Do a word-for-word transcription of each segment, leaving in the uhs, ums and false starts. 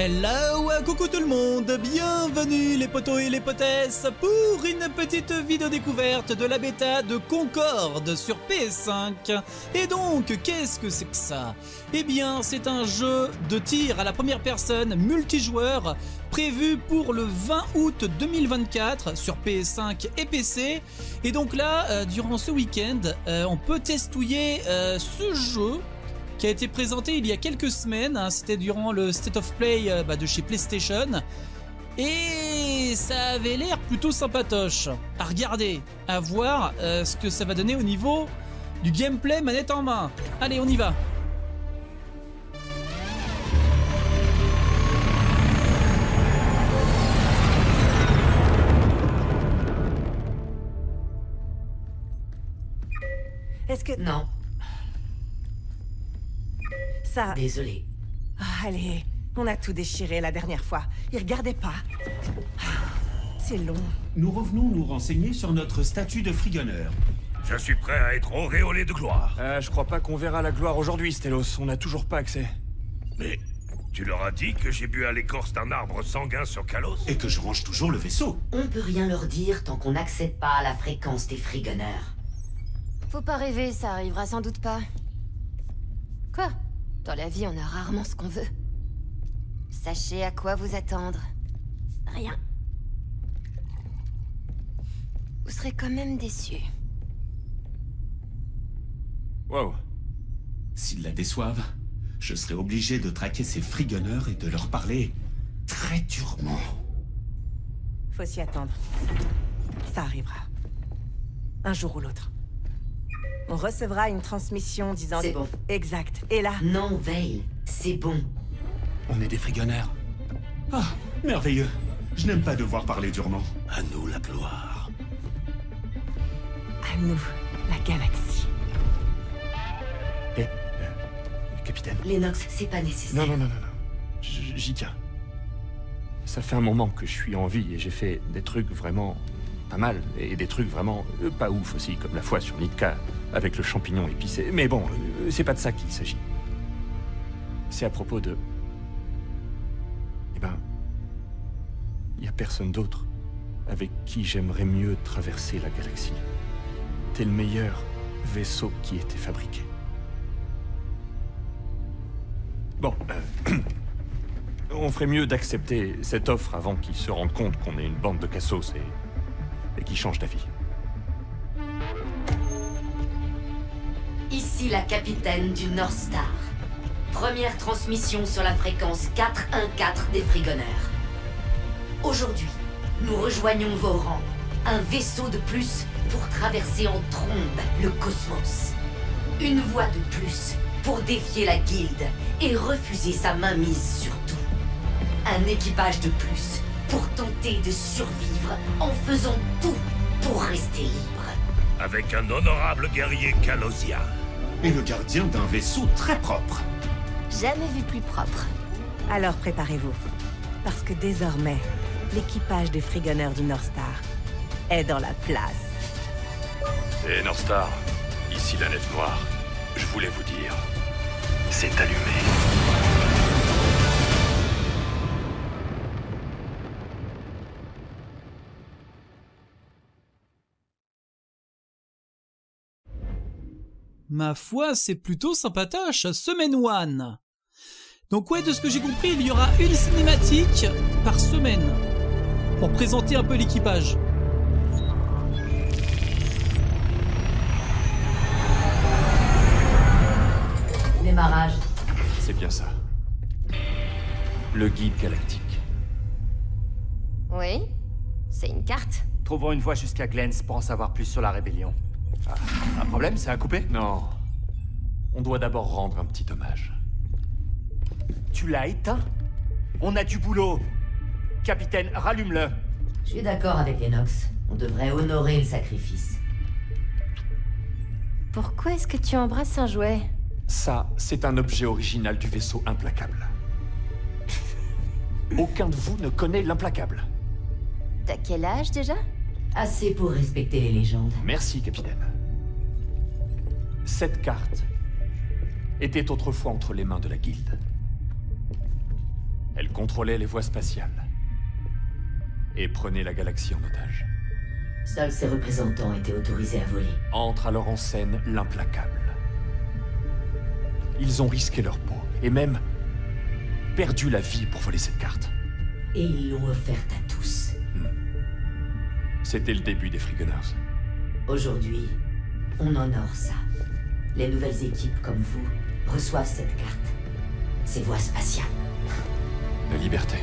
Hello, coucou tout le monde, bienvenue les potos et les potesses pour une petite vidéo découverte de la bêta de Concord sur P S cinq. Et donc, qu'est-ce que c'est que ça? Eh bien, c'est un jeu de tir à la première personne multijoueur prévu pour le vingt août deux mille vingt-quatre sur P S cinq et P C. Et donc là, euh, durant ce week-end, euh, on peut testouiller euh, ce jeu qui a été présenté il y a quelques semaines, hein, c'était durant le State of Play euh, bah, de chez PlayStation, et ça avait l'air plutôt sympatoche à regarder, à voir euh, ce que ça va donner au niveau du gameplay manette en main. Allez, on y va. Est-ce que... Non. Ça... Désolée. Oh, allez, on a tout déchiré la dernière fois. Il regardait pas. C'est long. Nous revenons nous renseigner sur notre statut de Freegunners. Je suis prêt à être auréolé de gloire. Euh, je crois pas qu'on verra la gloire aujourd'hui, Stelos. On n'a toujours pas accès. Mais tu leur as dit que j'ai bu à l'écorce d'un arbre sanguin sur Kalos? Et que je range toujours le vaisseau. On peut rien leur dire tant qu'on n'accède pas à la fréquence des Freegunners. Faut pas rêver, ça arrivera sans doute pas. Quoi ? Dans la vie, on a rarement ce qu'on veut. Sachez à quoi vous attendre. Rien. Vous serez quand même déçus. Wow. S'ils la déçoivent, je serai obligé de traquer ces Freegunners et de leur parler très durement. Faut s'y attendre. Ça arrivera. Un jour ou l'autre. On recevra une transmission disant... C'est bon. Exact. Et là... Non, Veil. C'est bon. On est des Freegunners. Ah, merveilleux. Je n'aime pas devoir parler durement. À nous la gloire. À nous la galaxie. Eh, euh, capitaine. Lennox, c'est pas nécessaire. Non, non, non, non. non. J'y tiens. Ça fait un moment que je suis en vie et j'ai fait des trucs vraiment... pas mal, et des trucs vraiment euh, pas ouf aussi, comme la fois sur Nitka, avec le champignon épicé. Mais bon, euh, c'est pas de ça qu'il s'agit. C'est à propos de... Eh ben... Il n'y a personne d'autre avec qui j'aimerais mieux traverser la galaxie. T'es le meilleur vaisseau qui ait été fabriqué. Bon, euh... on ferait mieux d'accepter cette offre avant qu'ils se rendent compte qu'on est une bande de cassos et... et qui change d'avis. Ici la capitaine du North Star. Première transmission sur la fréquence quatre cent quatorze des Freegunners. Aujourd'hui, nous rejoignons vos rangs. Un vaisseau de plus pour traverser en trombe le cosmos. Une voie de plus pour défier la guilde et refuser sa mainmise sur tout. Un équipage de plus pour tenter de survivre en faisant tout pour rester libre. Avec un honorable guerrier kalosien. Et le gardien d'un vaisseau très propre. Jamais vu plus propre. Alors préparez-vous, parce que désormais, l'équipage des Freegunners du North Star est dans la place. Et North Star, ici la Nuit Noire, je voulais vous dire, c'est allumé. Ma foi, c'est plutôt sympatoche, semaine one. Donc ouais, de ce que j'ai compris, il y aura une cinématique par semaine pour présenter un peu l'équipage. Démarrage. C'est bien ça. Le guide galactique. Oui, c'est une carte. Trouvons une voie jusqu'à Glens pour en savoir plus sur la rébellion. Ah, un problème, ça a coupé? Non. On doit d'abord rendre un petit hommage. Tu l'as éteint? On a du boulot. Capitaine, rallume-le. Je suis d'accord avec Lennox. On devrait honorer le sacrifice. Pourquoi est-ce que tu embrasses un jouet? Ça, c'est un objet original du vaisseau Implacable. Aucun de vous ne connaît l'Implacable. T'as quel âge déjà? Assez pour respecter les légendes. Merci, capitaine. Cette carte était autrefois entre les mains de la guilde. Elle contrôlait les voies spatiales et prenait la galaxie en otage. Seuls ses représentants étaient autorisés à voler. Entre alors en scène l'implacable. Ils ont risqué leur peau et même perdu la vie pour voler cette carte. Et ils l'ont offerte à tous. Hmm. C'était le début des Freegunners. Aujourd'hui, on honore ça. Les nouvelles équipes comme vous reçoivent cette carte. Ces voies spatiales. La liberté.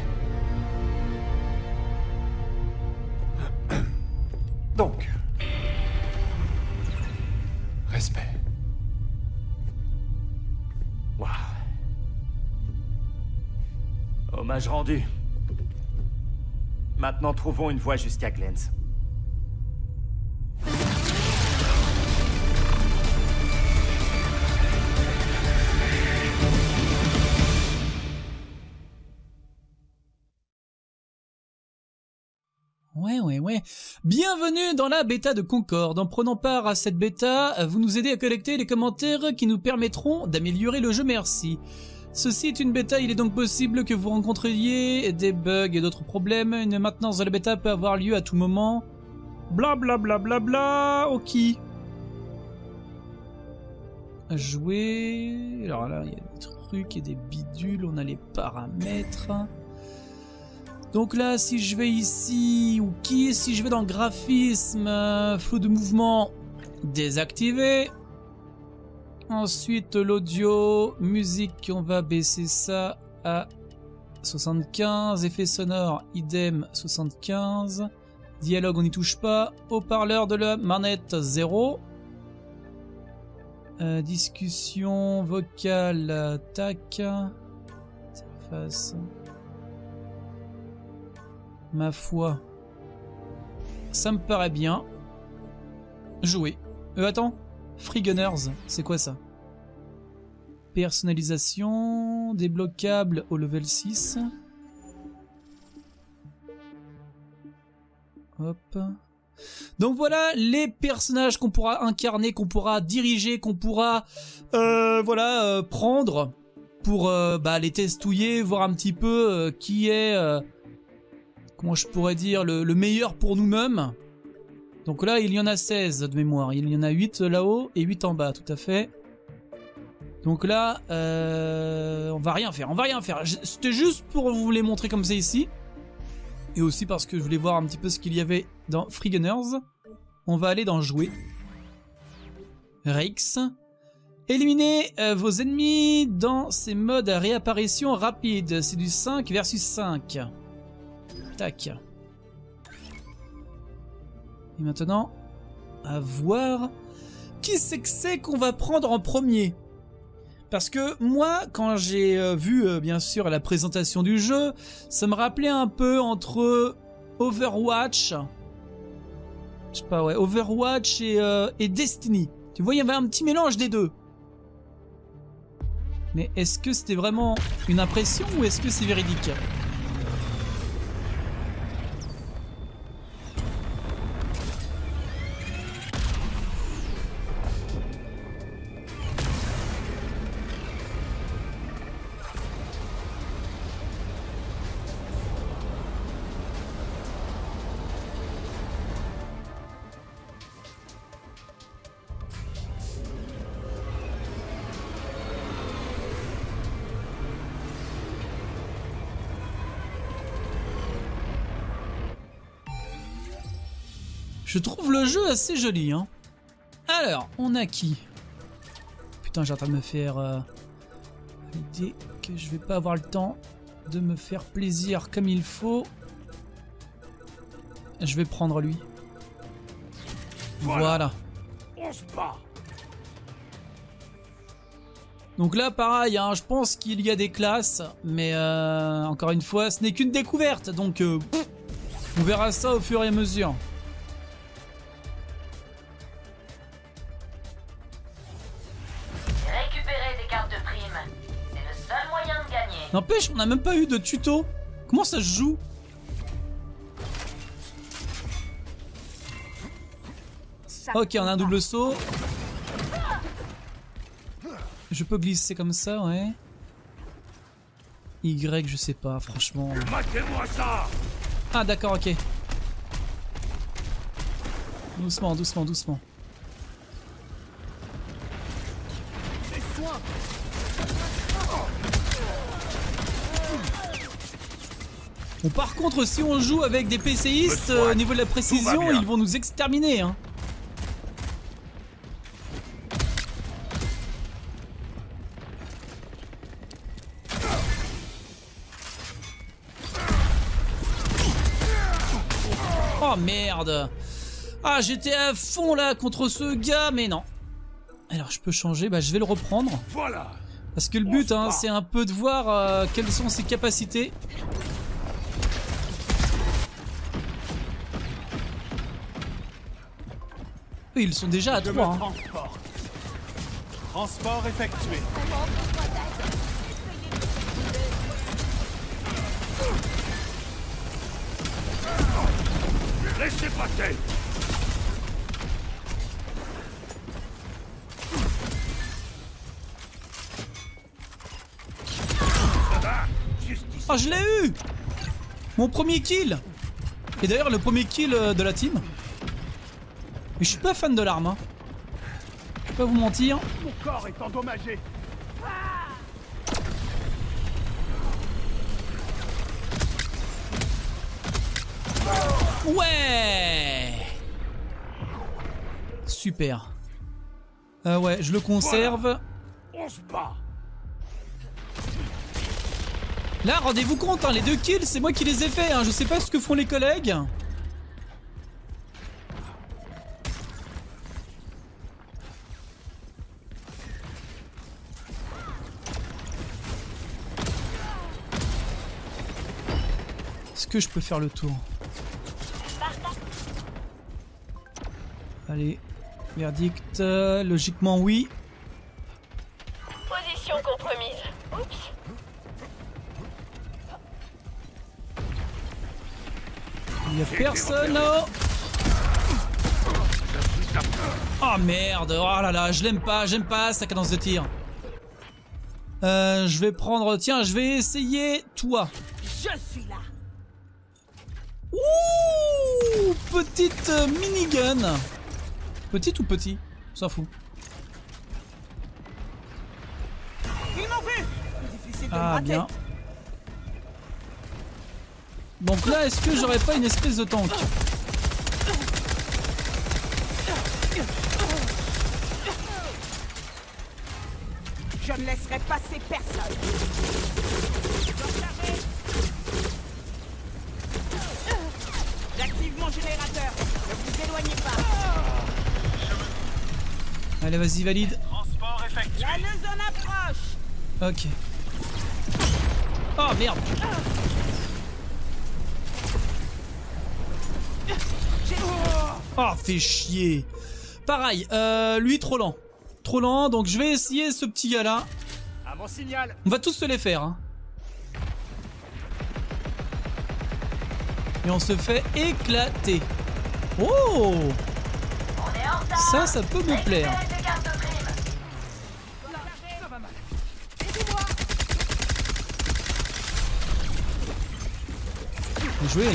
Donc, respect. Waouh. Hommage rendu. Maintenant, trouvons une voie jusqu'à Glenn's. Ouais, ouais, ouais. Bienvenue dans la bêta de Concord. En prenant part à cette bêta, vous nous aidez à collecter les commentaires qui nous permettront d'améliorer le jeu. Merci. Ceci est une bêta, il est donc possible que vous rencontriez des bugs et d'autres problèmes. Une maintenance de la bêta peut avoir lieu à tout moment. Bla bla bla bla bla. Ok. Jouer. Alors là, il y a des trucs et des bidules. On a les paramètres. Donc là, si je vais ici, ou qui, si je vais dans le graphisme, euh, flou de mouvement, désactivé. Ensuite, l'audio, musique, on va baisser ça à soixante-quinze. Effets sonores, idem, soixante-quinze. Dialogue, on n'y touche pas. Haut-parleur de la manette, zéro. Euh, discussion vocale, tac. Interface. Ma foi, ça me paraît bien. Jouer. Euh, attends, Freegunners, c'est quoi ça? Personnalisation, débloquable au level six. Hop. Donc voilà les personnages qu'on pourra incarner, qu'on pourra diriger, qu'on pourra euh, voilà euh, prendre pour euh, bah, les testouiller, voir un petit peu euh, qui est... Euh, comment je pourrais dire, le, le meilleur pour nous-mêmes. Donc là, il y en a seize de mémoire. Il y en a huit là-haut et huit en bas, tout à fait. Donc là, euh, on va rien faire, on va rien faire. C'était juste pour vous les montrer comme c'est ici. Et aussi parce que je voulais voir un petit peu ce qu'il y avait dans Freegunners. On va aller dans Jouer. Rex. Éliminez euh, vos ennemis dans ces modes à réapparition rapide. C'est du cinq versus cinq. Tac. Et maintenant, à voir qui c'est que c'est qu'on va prendre en premier. Parce que moi, quand j'ai vu, bien sûr, la présentation du jeu, ça me rappelait un peu entre Overwatch, je sais pas, ouais, Overwatch et, euh, et Destiny. Tu vois, il y avait un petit mélange des deux. Mais est-ce que c'était vraiment une impression ou est-ce que c'est véridique ? Je trouve le jeu assez joli, hein. Alors, on a qui? Putain, j'ai en train de me faire... Euh, l'idée que je vais pas avoir le temps de me faire plaisir comme il faut. Je vais prendre lui. Voilà. Voilà. On se bat. Donc là, pareil, hein, je pense qu'il y a des classes. Mais euh, encore une fois, ce n'est qu'une découverte. Donc, euh, on verra ça au fur et à mesure. N'empêche, on n'a même pas eu de tuto. Comment ça se joue? Ok, on a un double saut. Je peux glisser comme ça, ouais. Y, je sais pas, franchement. Ah d'accord, ok. Doucement, doucement, doucement. Bon, par contre, si on joue avec des PCistes, euh, au niveau de la précision, ils vont nous exterminer, hein. Oh merde! Ah, j'étais à fond là contre ce gars, mais non. Alors je peux changer, bah je vais le reprendre. Voilà. Parce que le but, hein, c'est un peu de voir euh, quelles sont ses capacités. Oui, ils sont déjà à trois. Hein. Transport. Transport effectué. Laissez passer. Ah, je l'ai eu! Mon premier kill! Et d'ailleurs, le premier kill de la team. Mais je suis pas fan de l'arme, hein. Je peux pas vous mentir. Mon corps est endommagé. Ouais! Super. Euh, ouais, je le conserve. Voilà. On se bat. Là, rendez-vous compte, hein, les deux kills, c'est moi qui les ai faits. Hein. Je sais pas ce que font les collègues. Est-ce que je peux faire le tour? Allez, verdict. Euh, logiquement, oui. Position compromise. Oups. Il n'y a personne là-haut. Oh merde, oh là là, je l'aime pas, j'aime pas sa cadence de tir. Euh, je vais prendre, tiens, je vais essayer toi. Je suis là. Ouh, petite minigun. Petite ou petit, on s'en fout. Ah bien. Donc là, est-ce que j'aurais pas une espèce de tank? Je ne laisserai passer personne. J'active mon générateur. Ne vous éloignez pas. Allez, vas-y, valide. Transport effectué. La zone approche. Ok. Oh merde. Oh, fais chier. Pareil, euh, lui trop lent. Trop lent, donc je vais essayer ce petit gars là. À mon signal. On va tous se les faire, hein. Et on se fait éclater. Oh, on est en retard. Ça, ça peut me plaire. Bien joué.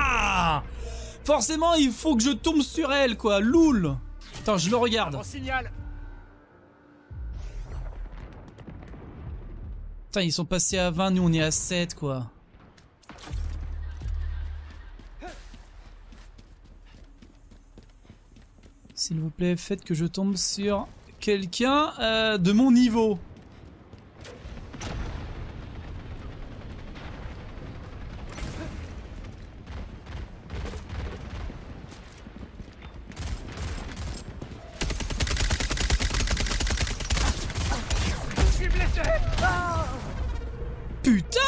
Ah, forcément il faut que je tombe sur elle quoi, loul. Attends, je le regarde. Putain, ils sont passés à vingt, nous on est à sept quoi. S'il vous plaît, faites que je tombe sur quelqu'un euh, de mon niveau. Putain!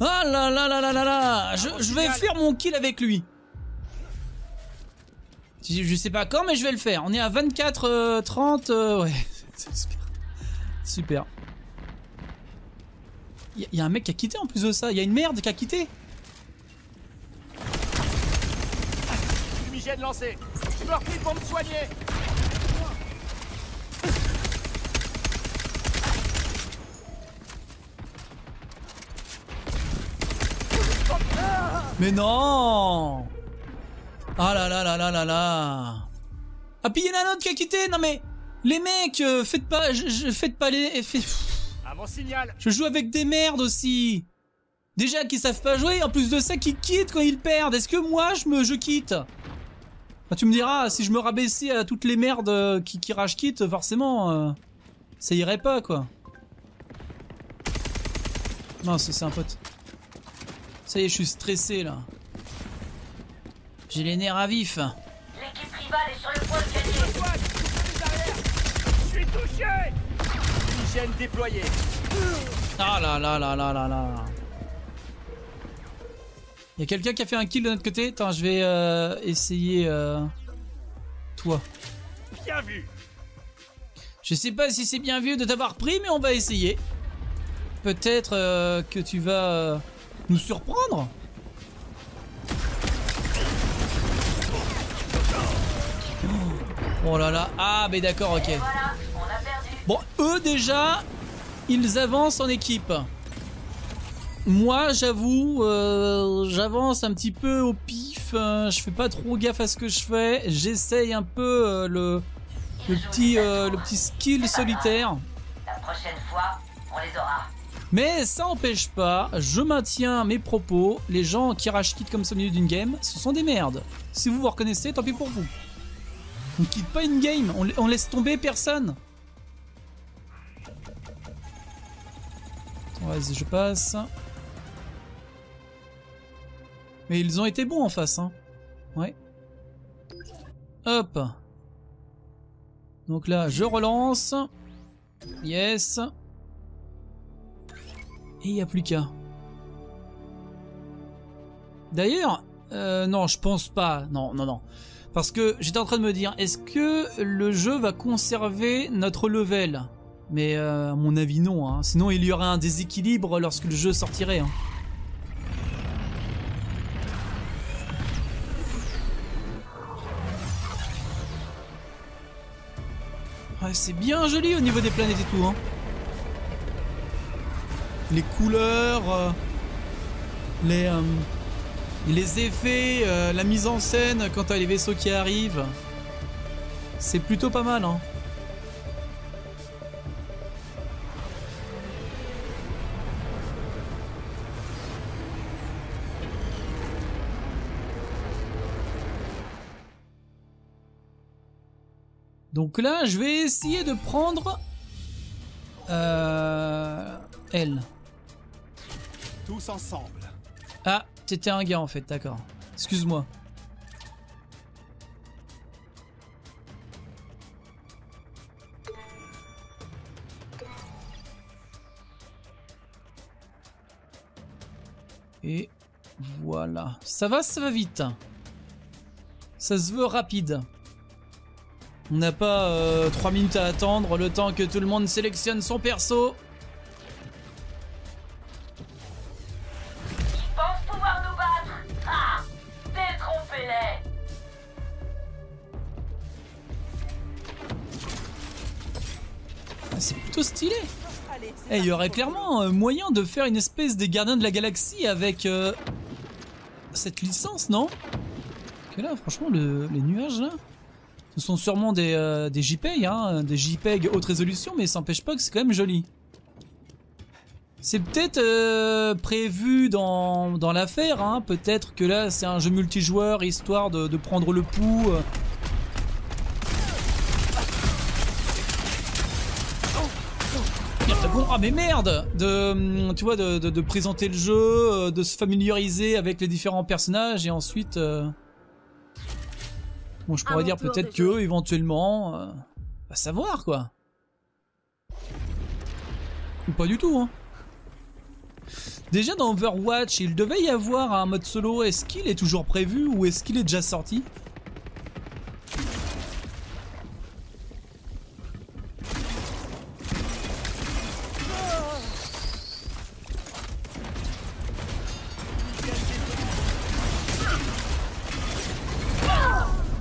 Ah là là là là là là! Je, je vais faire mon kill avec lui. Je, je sais pas quand, mais je vais le faire. On est à vingt-quatre, euh, trente. Euh, ouais, super. Super. Il y, y a un mec qui a quitté en plus de ça. Il y a une merde qui a quitté. lancée. Je me replie pour me soigner. Mais non! Ah là là là là là là! Ah puis il y en a un autre qui a quitté! Non mais les mecs, euh, faites pas, je, je, faites pas les, fait... ah, mon signal. Je joue avec des merdes aussi. Déjà qui savent pas jouer, en plus de ça qui quittent quand ils perdent. Est-ce que moi je me, je quitte? Enfin, tu me diras, si je me rabaissais à toutes les merdes qui, qui rage quittent, forcément, euh, ça irait pas quoi. Non, c'est un pote. Ça y est, je suis stressé là. J'ai les nerfs à vif. L'équipe rivale est sur le point de gagner. Je suis touché. Hygiène déployée. Ah là là là là là là. Il y a quelqu'un qui a fait un kill de notre côté. Attends, je vais euh, essayer euh, toi. Bien vu. Je sais pas si c'est bien vu de t'avoir pris, mais on va essayer. Peut-être euh, que tu vas... Euh, nous surprendre? Oh là là, ah mais d'accord, ok. Bon, eux déjà, ils avancent en équipe. Moi, j'avoue, euh, j'avance un petit peu au pif. Euh, je fais pas trop gaffe à ce que je fais. J'essaye un peu euh, le, le, petit, euh, le petit skill solitaire. La prochaine fois, on les aura. Mais ça n'empêche pas, je maintiens mes propos, les gens qui rage quittent comme ça au milieu d'une game, ce sont des merdes. Si vous vous reconnaissez, tant pis pour vous. On ne quitte pas une game, on, on laisse tomber personne. Vas-y, je passe. Mais ils ont été bons en face, hein. Ouais. Hop. Donc là, je relance. Yes. Et il n'y a plus qu'à. D'ailleurs, euh, non, je pense pas. Non, non, non. Parce que j'étais en train de me dire, est-ce que le jeu va conserver notre level? Mais euh, à mon avis, non. Hein. Sinon, il y aurait un déséquilibre lorsque le jeu sortirait. Hein. Ouais, c'est bien joli au niveau des planètes et tout. Hein. Les couleurs, euh, les, euh, les effets, euh, la mise en scène quand t'as les vaisseaux qui arrivent. C'est plutôt pas mal. Hein. Donc là, je vais essayer de prendre... Euh, elle. Tous ensemble. Ah, t'étais un gars en fait, d'accord. Excuse-moi. Et voilà. Ça va, ça va vite. Ça se veut rapide. On n'a pas euh, trois minutes à attendre, le temps que tout le monde sélectionne son perso. Stylé. Et il y aurait clairement moyen de faire une espèce des Gardiens de la Galaxie avec euh, cette licence, non? Que là, franchement, le, les nuages, là, ce sont sûrement des, euh, des JPEG, hein, des JPEG haute résolution, mais ça n'empêche pas que c'est quand même joli. C'est peut-être euh, prévu dans, dans l'affaire, hein, peut-être que là, c'est un jeu multijoueur, histoire de, de prendre le pouls... Euh, Ah mais merde, de, tu vois, de, de, de présenter le jeu, de se familiariser avec les différents personnages et ensuite, euh... bon je pourrais ah, dire peut-être que jeux. éventuellement, euh... à savoir quoi, ou pas du tout. Hein. Déjà dans Overwatch, il devait y avoir un mode solo. Est-ce qu'il est toujours prévu ou est-ce qu'il est déjà sorti?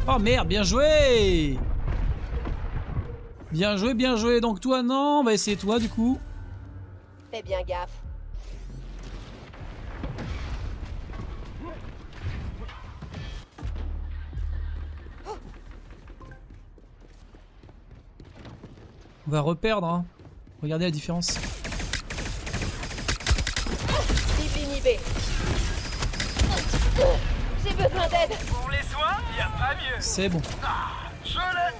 Oh merde, bien joué! Bien joué, bien joué. Donc toi, non, on va essayer toi du coup. Fais bien gaffe. On va reperdre, hein. Regardez la différence. J'ai besoin d'aide. Pour les soins, il n'y a pas mieux. C'est bon. Ah, je l'ai.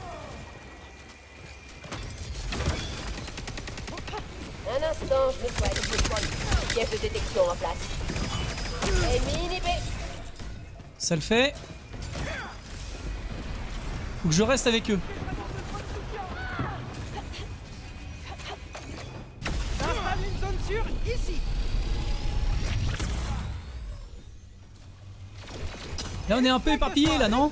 Un instant, je me soigne, je me soigne. Piège de détection en place. Et mini-B. Ça le fait. Faut que je reste avec eux. Là on est un peu éparpillé là, non?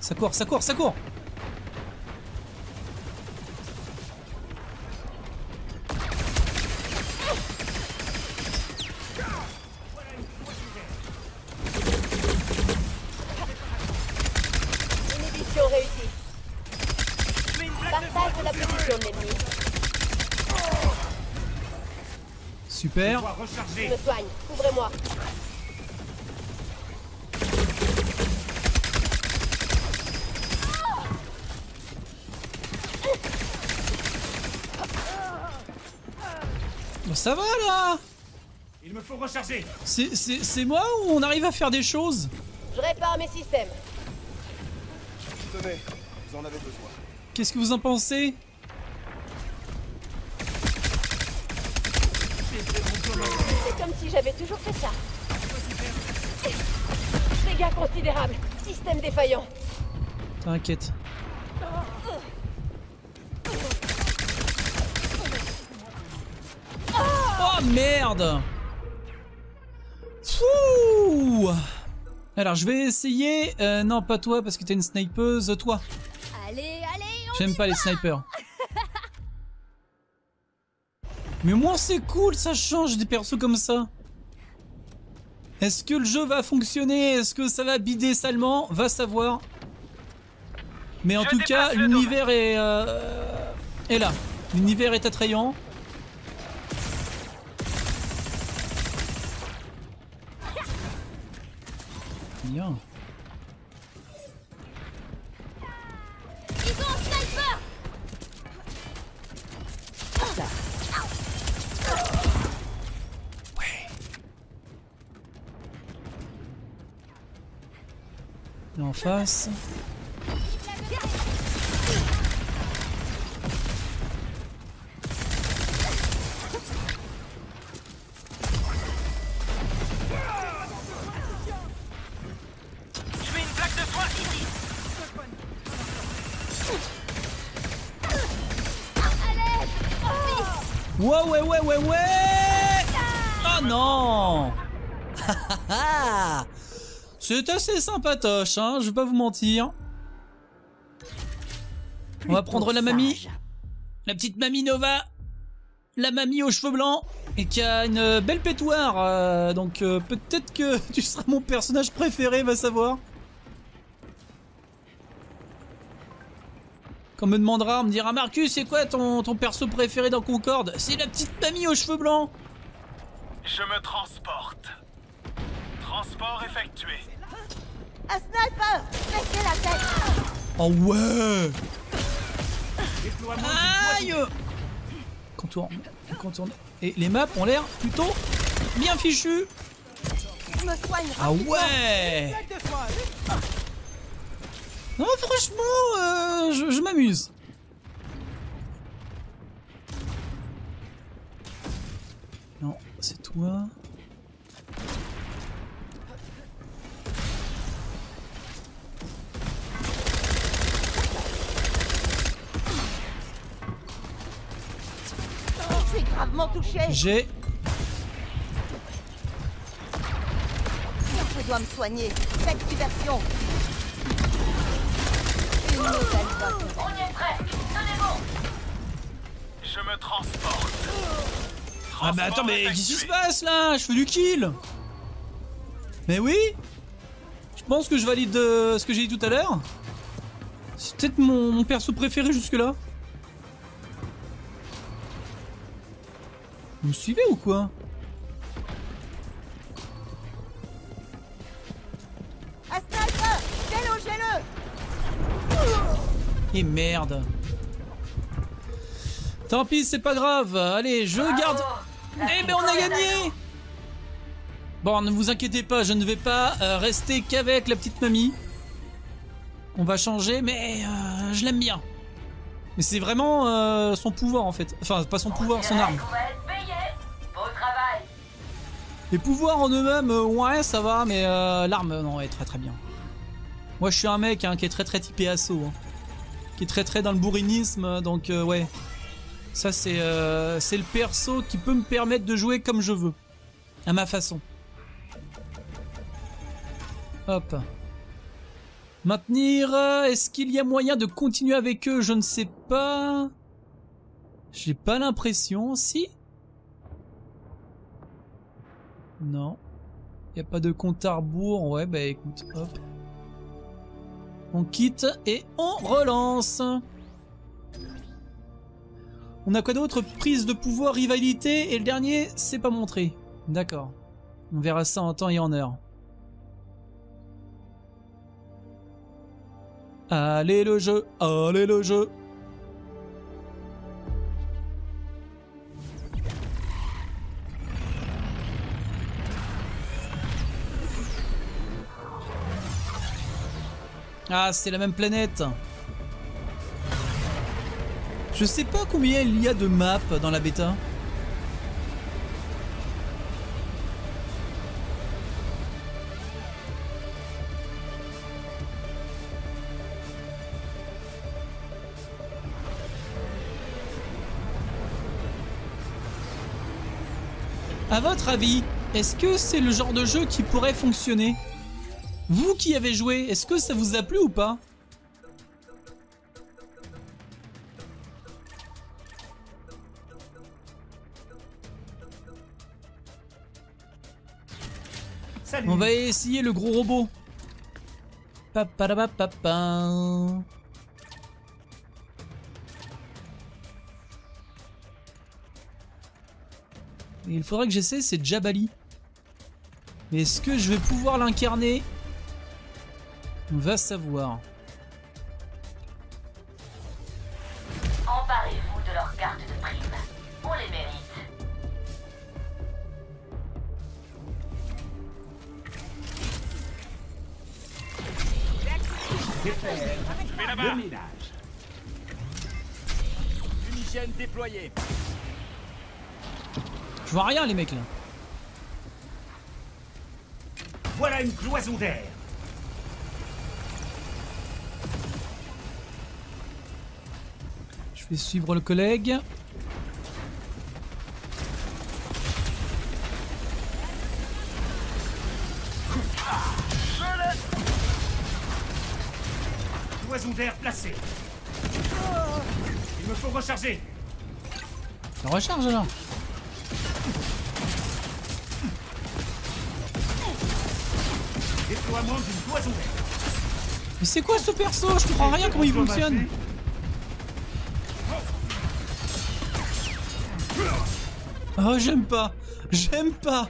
Ça court, ça court, ça court. Super. Je me soigne, couvrez-moi. Bon, ça va là. Il me faut recharger. C'est moi ou on arrive à faire des choses? Je répare mes systèmes. Tenez, vous en avez besoin. Qu'est-ce que vous en pensez? C'est comme si j'avais toujours fait ça. Dégâts considérables. Système défaillant. T'inquiète. Oh merde. Fouh. Alors je vais essayer. Euh, non pas toi parce que t'es une snipeuse. Toi. Allez, allez. J'aime pas les snipers. Mais moi c'est cool, ça change des persos comme ça. Est-ce que le jeu va fonctionner? Est-ce que ça va bider salement? Va savoir. Mais en tout cas, l'univers est, euh, est là. L'univers est attrayant. Bien. En face. Je mets une plaque de soin ici. Ouais ouais ouais ouais ouais. Oh non. C'est assez sympatoche, hein, je vais pas vous mentir. On va prendre la mamie. La petite mamie Nova. La mamie aux cheveux blancs. Et qui a une belle pétoire. Euh, donc euh, peut-être que tu seras mon personnage préféré, va savoir. Quand on me demandera, on me dira Marcus, c'est quoi ton, ton perso préféré dans Concorde? C'est la petite mamie aux cheveux blancs. Je me transporte. Transport effectué. Un sniper! Pétez la tête! Oh ouais! Aïe! Contourne, contourne. Et les maps ont l'air plutôt bien fichues! Ah ouais! Non, franchement, euh, je, je m'amuse. Non, c'est toi. Gravement touché. J'ai. Je dois me soigner. Faites diversion. Une nouvelle vague. On y est presque. Tenez bon. Je me transporte. Transport ah bah attends mais qu'est-ce qui se passe là? Je fais du kill. Mais oui, je pense que je valide euh, ce que j'ai dit tout à l'heure. C'est peut-être mon, mon perso préféré jusque-là. Vous me suivez ou quoi? Et merde. Tant pis, c'est pas grave. Allez, je garde. Eh ben on a gagné. Bon, ne vous inquiétez pas, je ne vais pas euh, rester qu'avec la petite mamie. On va changer, mais euh, je l'aime bien. Mais c'est vraiment euh, son pouvoir en fait. Enfin, pas son pouvoir, son arme. Les pouvoirs en eux-mêmes, euh, ouais, ça va, mais euh, l'arme, non, elle est très très bien. Moi, je suis un mec hein, qui est très très typé assaut. Hein. Qui est très très dans le bourrinisme, donc euh, ouais. Ça c'est euh, c'est le perso qui peut me permettre de jouer comme je veux. À ma façon. Hop. Maintenir, euh, est-ce qu'il y a moyen de continuer avec eux? Je ne sais pas. J'ai pas l'impression, si. Non. Il n'y a pas de compte à rebours, ouais bah écoute, hop. On quitte et on relance. On a quoi d'autre? Prise de pouvoir, rivalité et le dernier, c'est pas montré. D'accord. On verra ça en temps et en heure. Allez le jeu, allez le jeu. Ah, c'est la même planète. Je sais pas combien il y a de maps dans la bêta. À votre avis, est-ce que c'est le genre de jeu qui pourrait fonctionner ? Vous qui avez joué, est-ce que ça vous a plu ou pas? Salut. On va essayer le gros robot. Paparapapa. Il faudra que j'essaie, c'est Jabali. Mais est-ce que je vais pouvoir l'incarner? On va savoir. Emparez-vous de leur carte de prime. On les mérite. Fumigène déployé. Je vois rien les mecs là. Voilà une cloison d'air. Je vais suivre le collègue. Poison d'air placé. Il me faut recharger. Ça recharge alors. Déploiement d'une poison d'air. Mais c'est quoi ce perso? Je comprends rien comment il fonctionne. Oh, j'aime pas, j'aime pas.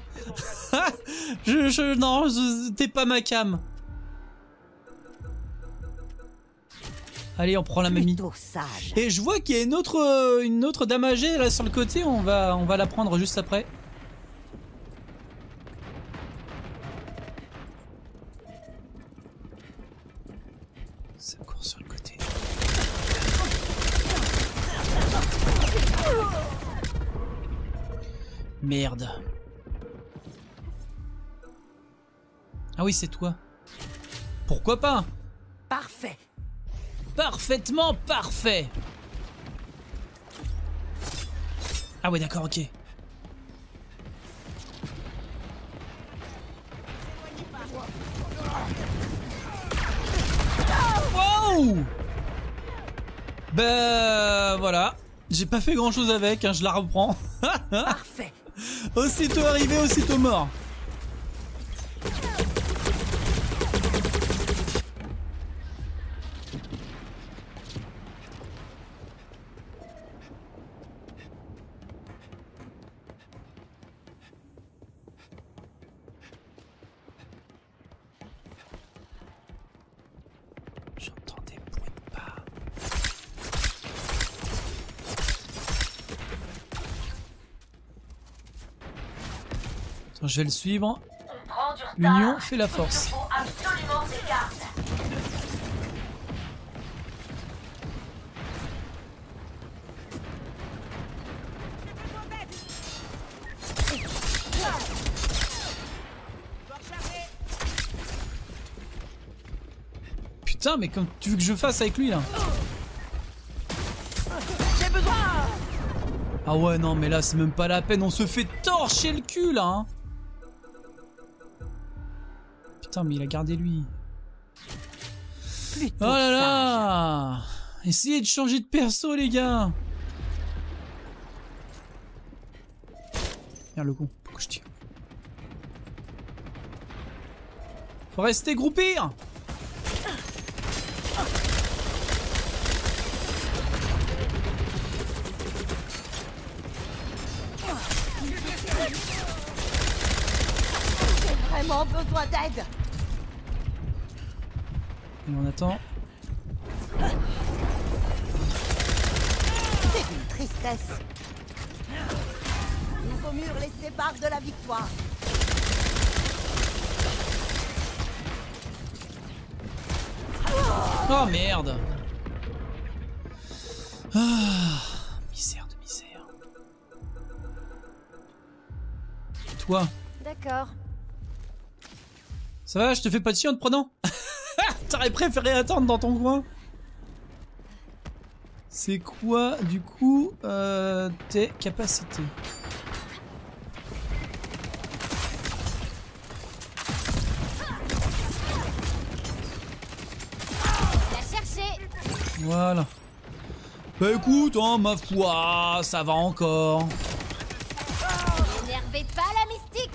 je, je, non, t'es pas ma cam. Allez, on prend la mamie. Et je vois qu'il y a une autre, une autre dame âgée là sur le côté. On va, on va la prendre juste après. Ça court sur le côté. Merde. Ah oui, c'est toi. Pourquoi pas? Parfait. Parfaitement parfait. Ah oui, d'accord, ok. Wow. Bah voilà. J'ai pas fait grand chose avec, hein, je la reprends. Parfait. Aussitôt arrivé, aussitôt mort. Attends, je vais le suivre. L'union fait la force. Putain, mais comme tu veux que je fasse avec lui là? Ah ouais, non, mais là c'est même pas la peine, on se fait torcher le cul là hein. Putain, mais il a gardé lui. Plutôt oh là là. Essayez de changer de perso les gars. Merde le con, pourquoi je tire? Faut rester groupir. Vraiment besoin d'aide. Et on attend. C'est une tristesse. Les nouveaux murs les séparent de la victoire. Oh merde. Ah, misère de misère. Et toi? D'accord. Ça va, je te fais pas de chier en te prenant. T'aurais préféré attendre dans ton coin. C'est quoi du coup euh, tes capacités? Voilà. Bah écoute, hein, ma foi, ça va encore. N'énervez pas la mystique.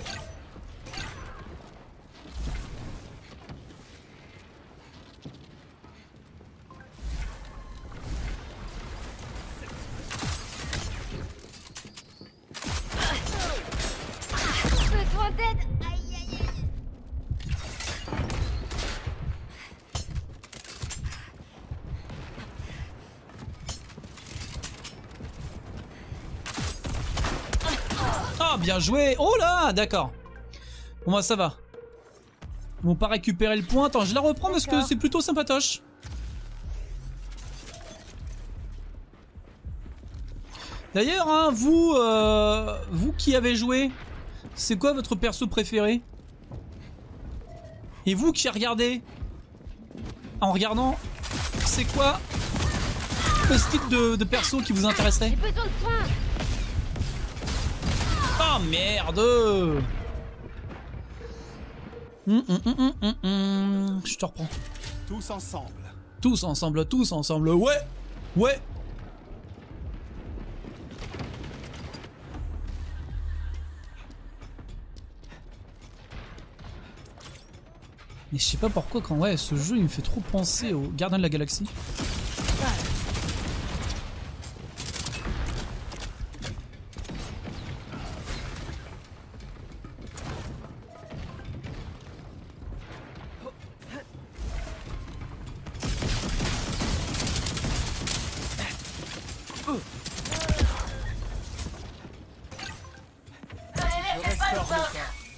Bien joué. Oh là, d'accord. Bon bah ça va. Ils vont pas récupérer le point. Attends, je la reprends parce que c'est plutôt sympatoche. D'ailleurs, hein, vous, euh, vous qui avez joué, c'est quoi votre perso préféré? Et vous qui regardez, en regardant, c'est quoi le type de, de perso qui vous intéresserait? J'ai besoin de soins. Oh merde! Mmh, mmh, mmh, mmh, mmh. Je te reprends. Tous ensemble. Tous ensemble, tous ensemble. Ouais! Ouais! Mais je sais pas pourquoi, quand ouais, ce jeu il me fait trop penser aux Gardiens de la Galaxie.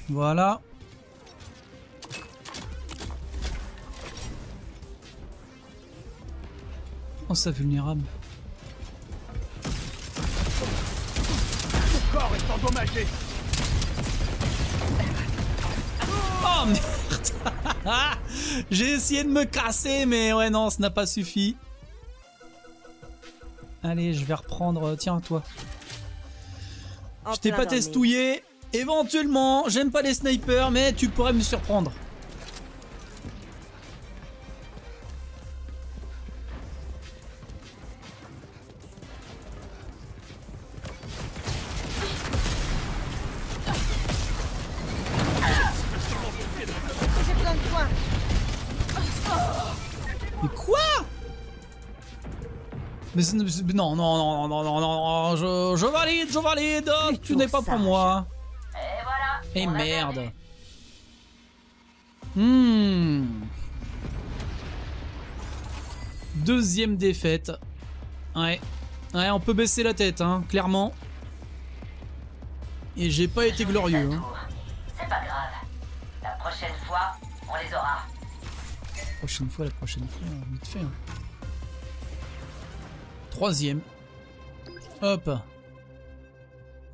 Voilà. Oh, ça vulnérable. Mon corps est endommagé. Oh merde. J'ai essayé de me casser, mais ouais, non, ça n'a pas suffi. Allez, je vais reprendre. Tiens, toi. Je t'ai pas testouillé. Éventuellement, j'aime pas les snipers, mais tu pourrais me surprendre. Mais quoi? Mais non, non, non, non, non, non, je, je valide, je valide. Mais tu n'es pas pour moi. Et merde. Hmm. Deuxième défaite. Ouais. Ouais, on peut baisser la tête, hein, clairement. Et j'ai pas été glorieux. Hein. prochaine fois, on les aura. La prochaine fois, la prochaine fois, vite fait. Hein. Troisième. Hop.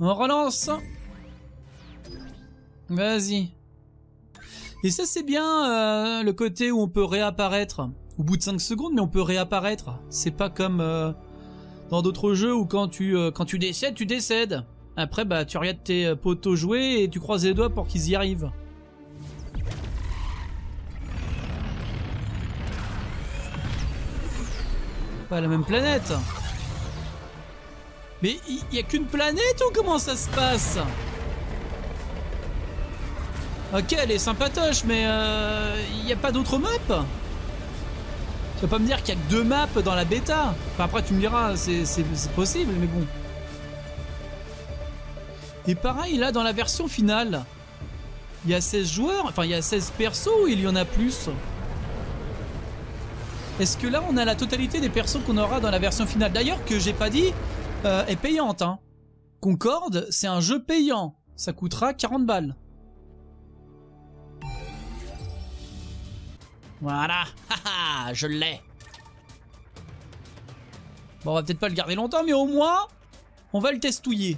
On relance. Vas-y. Et ça c'est bien euh, le côté où on peut réapparaître. Au bout de cinq secondes, mais on peut réapparaître. C'est pas comme euh, dans d'autres jeux où quand tu, euh, quand tu décèdes, tu décèdes. Après, bah tu regardes tes potos jouer et tu croises les doigts pour qu'ils y arrivent. Pas la même planète. Mais il n'y a qu'une planète ou comment ça se passe? Ok, elle est sympatoche, mais il euh, n'y a pas d'autres maps? Tu vas pas me dire qu'il n'y a que deux maps dans la bêta? Enfin, après, tu me diras, c'est possible, mais bon. Et pareil, là, dans la version finale, il y a seize joueurs, enfin, il y a seize persos ou il y en a plus? Est-ce que là, on a la totalité des persos qu'on aura dans la version finale? D'ailleurs, que j'ai pas dit, euh, est payante. Hein. Concord, c'est un jeu payant. Ça coûtera quarante balles. Voilà, haha, je l'ai. Bon, on va peut-être pas le garder longtemps, mais au moins, on va le testouiller.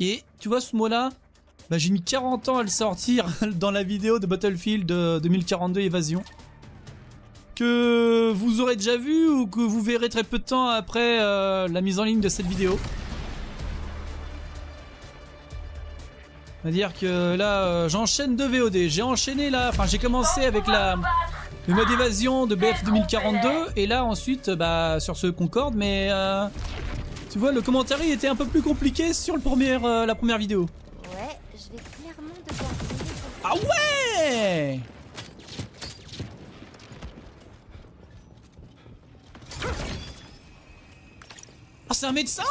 Et tu vois ce mot-là, bah, j'ai mis quarante ans à le sortir dans la vidéo de Battlefield deux mille quarante-deux Évasion. Que vous aurez déjà vu ou que vous verrez très peu de temps après euh, la mise en ligne de cette vidéo. C'est-à-dire que là, euh, j'enchaîne deux V O D. J'ai enchaîné là, enfin j'ai commencé avec la, le mode évasion de B F deux mille quarante-deux. Et là ensuite, bah sur ce Concorde, mais euh, tu vois, le commentaire il était un peu plus compliqué sur le premier, euh, la première vidéo. Ouais, je vais clairement devoir... Ah ouais! Ah, c'est un médecin?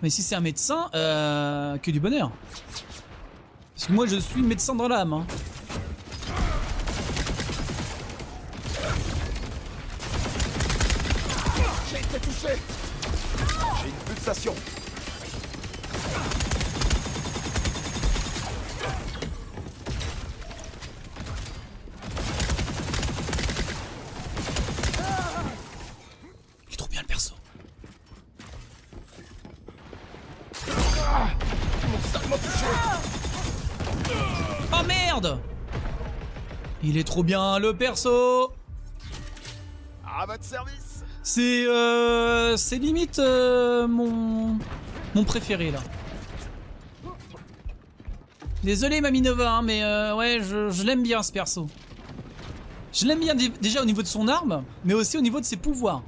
Mais si c'est un médecin, euh, que du bonheur. Parce que moi je suis médecin dans l'âme. Hein. J'ai été touché. J'ai une pulsation. Il est trop bien le perso. Oh merde! Il est trop bien le perso! À votre service! C'est euh, c'est limite euh, mon mon préféré là. Désolé Mamie Nova, hein, mais euh, ouais, je, je l'aime bien ce perso. Je l'aime bien déjà au niveau de son arme, mais aussi au niveau de ses pouvoirs.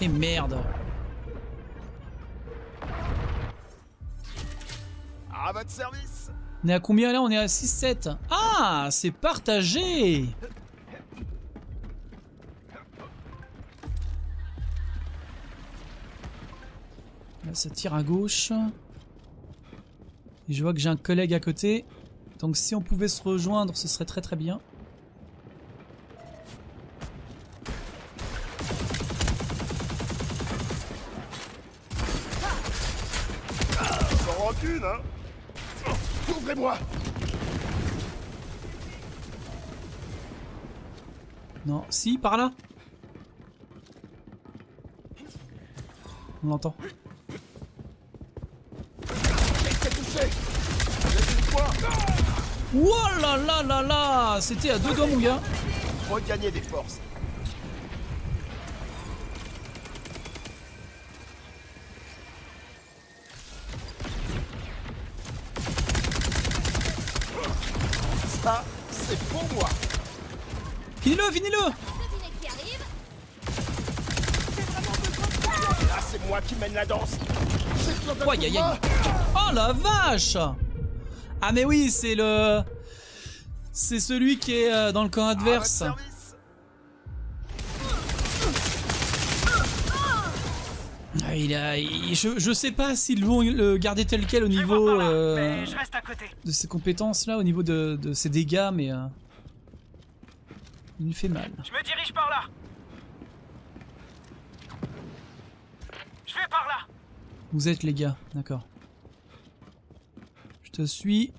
Et merde. À votre service. On est à combien là? On est à six sept. Ah, c'est partagé. Là, ça tire à gauche. Et je vois que j'ai un collègue à côté. Donc si on pouvait se rejoindre, ce serait très très bien. Hein, oh, ouvrez-moi! Non, si, par là! On l'entend. Oh là là là là! C'était à deux doigts, mon gars! Regagnez des forces! Ah, c'est pour moi. Finis-le, finis-le. Là, c'est moi qui mène la danse. Oh, y a, y a... oh la vache. Ah mais oui, c'est le, c'est celui qui est dans le camp adverse. Ah, Ah, il a, il, je, je sais pas s'ils vont le garder tel quel au niveau là, euh, je reste à côté. De ses compétences là, au niveau de, de ses dégâts, mais euh, il me fait mal. Je me dirige par là. Je vais par là. Vous êtes les gars, d'accord. Je te suis.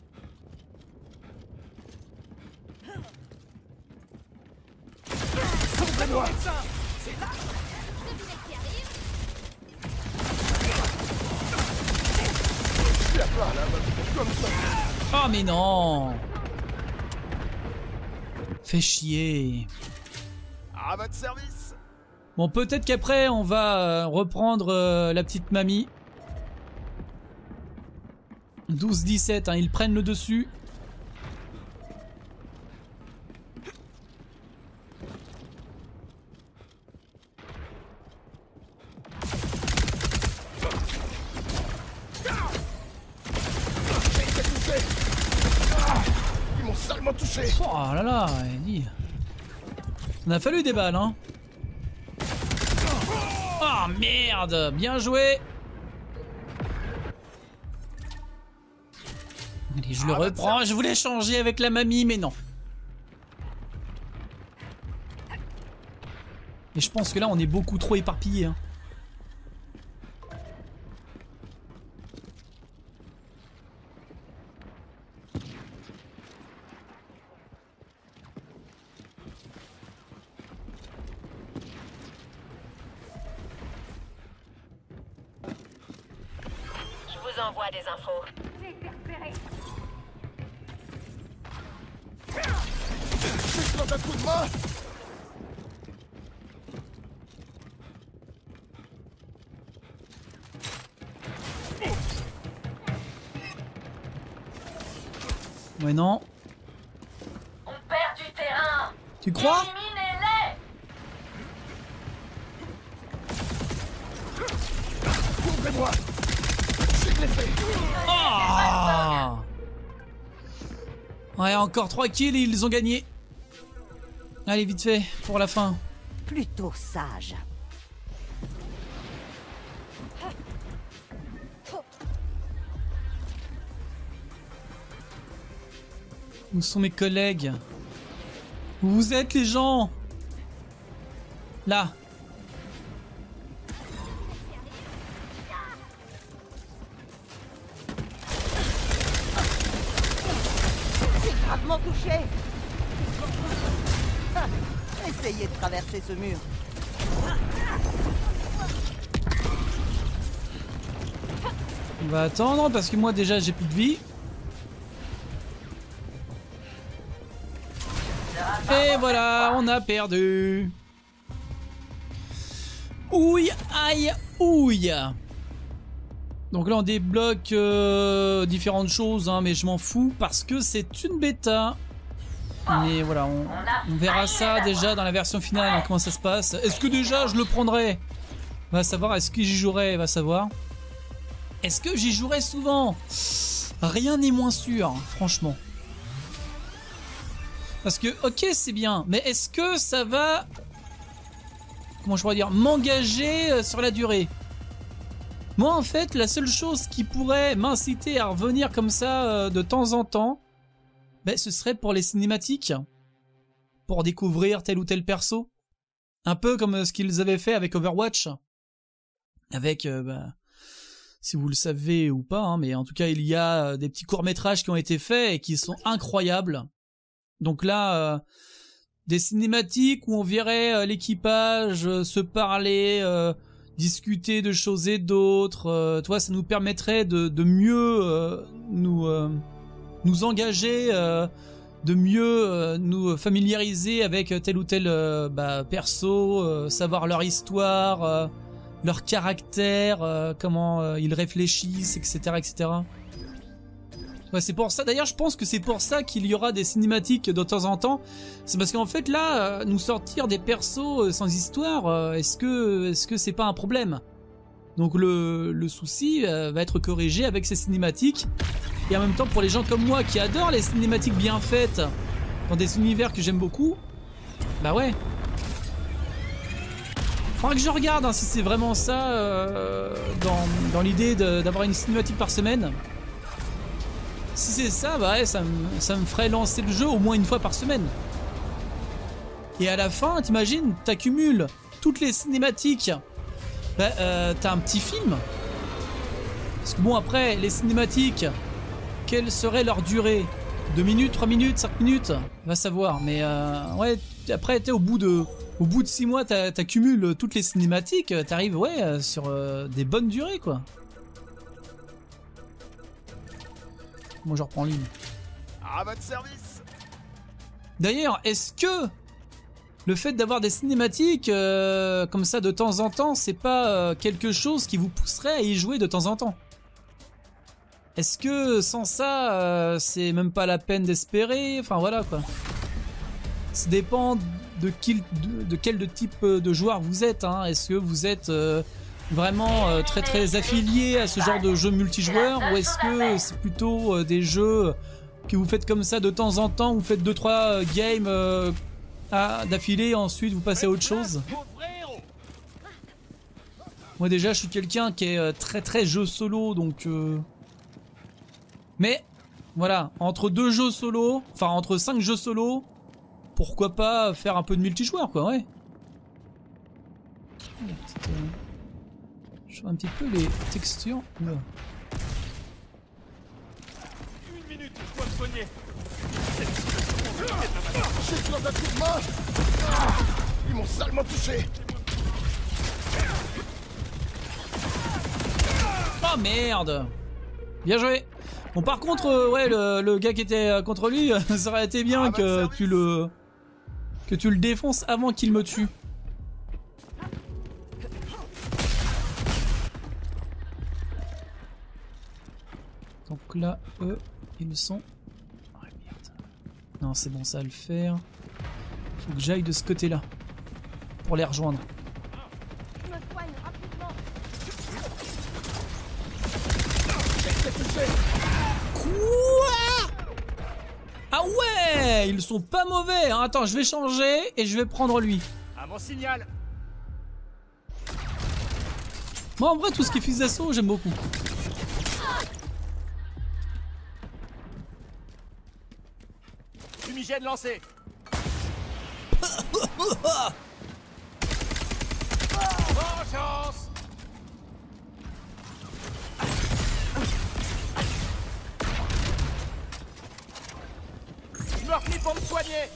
Oh mais non! Fais chier. À votre service. Bon, peut-être qu'après on va reprendre euh, la petite mamie. douze dix-sept, hein, ils prennent le dessus. Oh là là, dit. On a fallu des balles, hein. Oh merde, bien joué. Allez, je ah, le reprends. Je voulais changer avec la mamie, mais non. Et je pense que là, on est beaucoup trop éparpillé. Hein. Ouais non. On perd du terrain. Tu crois? Éliminez-les. Oh. Ouais, encore trois kills et ils ont gagné. Allez, vite fait, pour la fin. Plutôt sage. Où sont mes collègues? Où vous êtes les gens? Là. C'est gravement touché. Essayez de traverser ce mur. On va attendre parce que moi déjà j'ai plus de vie. Et voilà, on a perdu. Ouille, aïe, ouille. Donc là on débloque euh, différentes choses, hein, mais je m'en fous parce que c'est une bêta. Mais voilà, on, on verra ça déjà dans la version finale, hein, comment ça se passe. Est-ce que déjà je le prendrai? Va savoir, est-ce que j'y jouerai? Va savoir. Est-ce que j'y jouerai souvent? Rien n'est moins sûr, franchement. Parce que, ok, c'est bien, mais est-ce que ça va, comment je pourrais dire, m'engager sur la durée? Moi, en fait, la seule chose qui pourrait m'inciter à revenir comme ça euh, de temps en temps, ben, ce serait pour les cinématiques, pour découvrir tel ou tel perso. Un peu comme ce qu'ils avaient fait avec Overwatch. Avec, euh, ben, si vous le savez ou pas, hein, mais en tout cas, il y a des petits courts-métrages qui ont été faits et qui sont incroyables. Donc là, euh, des cinématiques où on verrait euh, l'équipage euh, se parler, euh, discuter de choses et d'autres. Euh, toi, ça nous permettrait de, de mieux euh, nous, euh, nous engager, euh, de mieux euh, nous familiariser avec tel ou tel euh, bah, perso, euh, savoir leur histoire, euh, leur caractère, euh, comment euh, ils réfléchissent, et cetera, et cetera. Ouais, c'est pour ça. D'ailleurs, je pense que c'est pour ça qu'il y aura des cinématiques de temps en temps. C'est parce qu'en fait, là, nous sortir des persos sans histoire, est-ce que, est-ce que c'est pas un problème? Donc le, le souci euh, va être corrigé avec ces cinématiques. Et en même temps, pour les gens comme moi qui adorent les cinématiques bien faites dans des univers que j'aime beaucoup, bah ouais. Faudra que je regarde hein, si c'est vraiment ça euh, dans, dans l'idée d'avoir une cinématique par semaine. Si c'est ça, bah ouais, ça me, ça me ferait lancer le jeu au moins une fois par semaine. Et à la fin, t'imagines, t'accumules toutes les cinématiques. Bah, euh, t'as un petit film. Parce que bon, après, les cinématiques, quelle serait leur durée? deux minutes, trois minutes, cinq minutes? Va savoir, mais euh, ouais, après, t'es au bout de... Au bout de six mois, t'accumules toutes les cinématiques, t'arrives ouais, sur euh, des bonnes durées, quoi. Bon, je reprends ligne. À votre service. D'ailleurs, est-ce que le fait d'avoir des cinématiques euh, comme ça de temps en temps, c'est pas euh, quelque chose qui vous pousserait à y jouer de temps en temps? Est-ce que sans ça, euh, c'est même pas la peine d'espérer? Enfin, voilà, quoi. Ça dépend... De quel, de, de quel de type de joueur vous êtes hein. Est-ce que vous êtes euh, vraiment euh, très très affilié à ce genre de jeu multijoueur, ou est-ce que c'est plutôt euh, des jeux que vous faites comme ça de temps en temps, vous faites deux trois games euh, d'affilée, ensuite vous passez à autre chose? Moi déjà je suis quelqu'un qui est euh, très très jeu solo, donc euh... mais voilà, entre deux jeux solo, enfin entre cinq jeux solo, pourquoi pas faire un peu de multijoueur, quoi, ouais. Petite, euh... Je vois un petit peu les textures. Là. Une minute, je dois me soigner. J'ai besoin d'un coup de main. Ils m'ont salement touché. Oh merde. Bien joué. Bon, par contre, euh, ouais, le, le gars qui était contre lui, ça aurait été bien que tu le... Que tu le défonces avant qu'il me tue. Donc là, eux, ils sont... Oh, merde. Non, c'est bon, ça va le faire. Faut que j'aille de ce côté-là. Pour les rejoindre. Quoi? Ah ouais, ils sont pas mauvais hein. Attends, je vais changer et je vais prendre lui. Ah, mon signal. Moi en vrai tout ce qui est fusil d'assaut j'aime beaucoup. Fumigène lancé. Vengeance. Je me replie pour me soigner.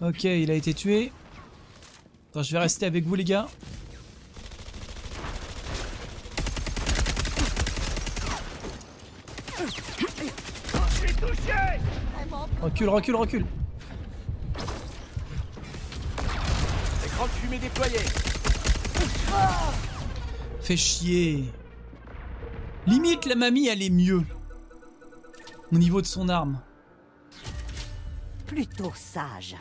Ok, il a été tué. Attends, je vais rester avec vous les gars. Je suis touché. Recule, recule, recule. Les grandes fumées déployées. Fais chier. Limite la mamie elle est mieux au niveau de son arme. Plutôt sage.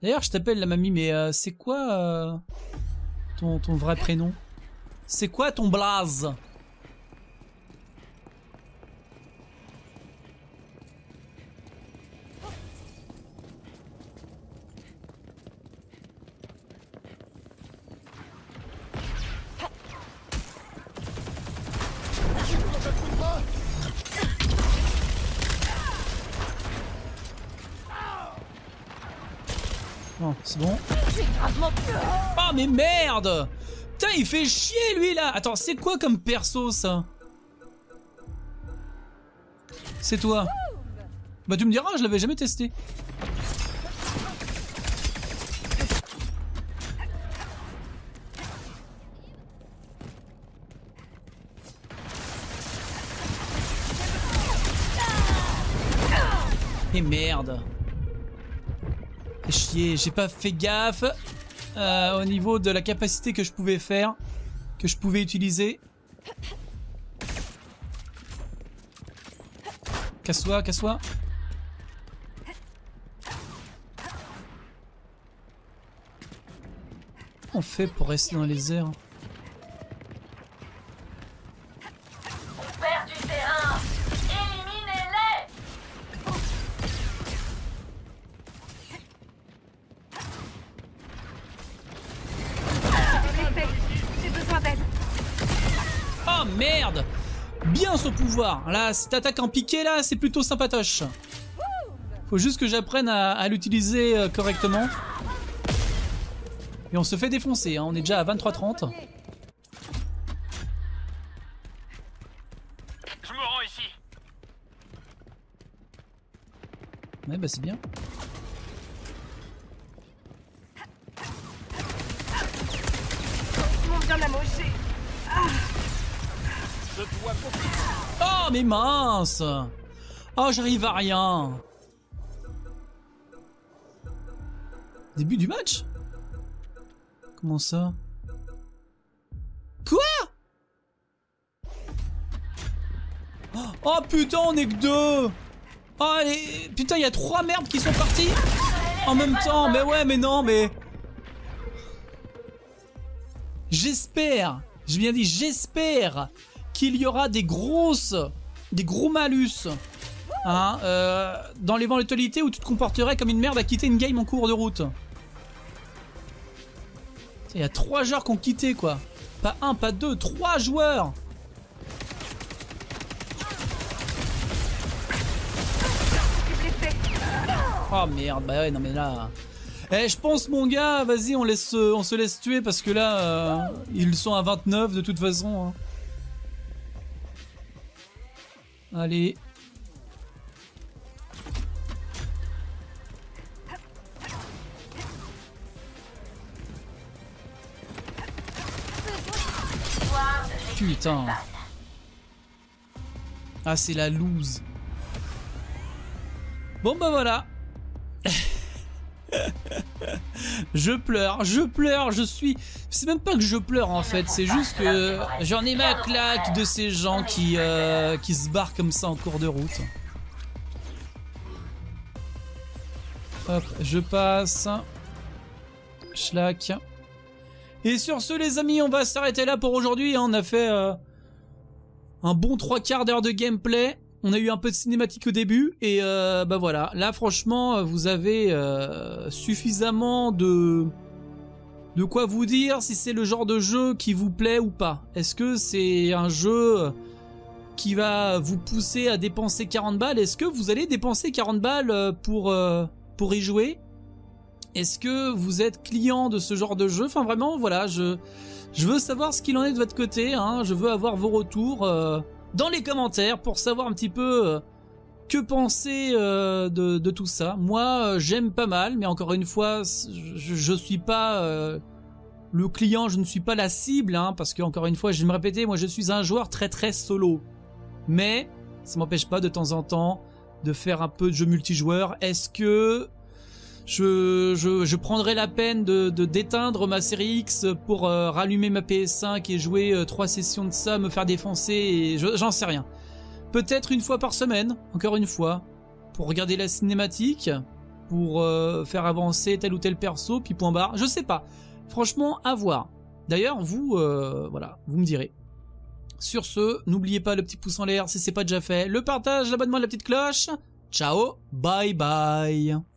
D'ailleurs je t'appelle la mamie, mais euh, c'est quoi euh, ton, ton vrai prénom? C'est quoi ton blaze? C'est bon. Oh mais merde! Putain il fait chier lui là! Attends, c'est quoi comme perso ça? C'est toi. Bah tu me diras, je l'avais jamais testé. Et merde! Chier, j'ai pas fait gaffe euh, au niveau de la capacité que je pouvais faire, que je pouvais utiliser. Casse-toi, casse-toi. On fait pour rester dans les airs. On perd du terrain. Éliminez-les. merde. Bien son pouvoir. Là, cette attaque en piqué, là, c'est plutôt sympatoche. Faut juste que j'apprenne à, à l'utiliser correctement. Et on se fait défoncer, hein. On est déjà à vingt-trois trente. Je me rends ici. Ouais, bah c'est bien. Oh mais mince. Oh j'arrive à rien. Début du match? Comment ça? Quoi? Oh putain on est que deux. Oh les... Putain il y a trois merdes qui sont partis en même temps. Mais ouais mais non mais... J'espère, j'ai bien dit j'espère qu'il y aura des grosses, des gros malus hein, euh, dans l'éventualité où tu te comporterais comme une merde à quitter une game en cours de route. Il y a trois joueurs qui ont quitté quoi. Pas un, pas deux, trois joueurs. Oh merde, bah ouais non mais là... Eh, je pense mon gars, vas-y, on, laisse, on se laisse tuer parce que là, euh, ils sont à vingt-neuf de toute façon. Hein. Allez. Putain. Ah, c'est la loose. Bon, bah voilà. Je pleure, je pleure, je suis... C'est même pas que je pleure en fait, c'est juste que j'en ai ma claque de ces gens qui, euh, qui se barrent comme ça en cours de route. Hop, je passe. Schlac. Et sur ce les amis, on va s'arrêter là pour aujourd'hui. On a fait euh, un bon trois quarts d'heure de gameplay. On a eu un peu de cinématique au début et euh, bah voilà. Là franchement vous avez euh, suffisamment de de quoi vous dire si c'est le genre de jeu qui vous plaît ou pas. Est-ce que c'est un jeu qui va vous pousser à dépenser quarante balles? Est-ce que vous allez dépenser quarante balles pour, euh, pour y jouer? Est-ce que vous êtes client de ce genre de jeu? Enfin vraiment voilà, je, je veux savoir ce qu'il en est de votre côté, hein. Je veux avoir vos retours euh, dans les commentaires pour savoir un petit peu euh, que penser euh, de, de tout ça. Moi euh, j'aime pas mal mais encore une fois je, je suis pas euh, le client, je ne suis pas la cible hein, parce que encore une fois je vais me répéter, moi je suis un joueur très très solo mais ça m'empêche pas de temps en temps de faire un peu de jeu multijoueur. Est-ce que je, je, je prendrai la peine de, de d'éteindre ma série X pour euh, rallumer ma P S cinq et jouer euh, trois sessions de ça, me faire défoncer et je, j'en sais rien. Peut-être une fois par semaine, encore une fois, pour regarder la cinématique, pour euh, faire avancer tel ou tel perso, puis point barre, je sais pas. Franchement, à voir. D'ailleurs, vous, euh, voilà, vous me direz. Sur ce, n'oubliez pas le petit pouce en l'air si c'est pas déjà fait, le partage, l'abonnement, la petite cloche. Ciao, bye bye.